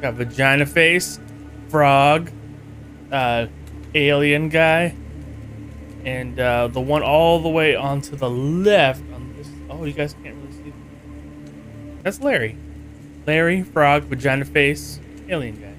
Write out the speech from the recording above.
Got vagina face, frog, alien guy, and the one all the way onto the left. On this, oh, you guys can't really see. That's Larry. Larry, frog, vagina face, alien guy.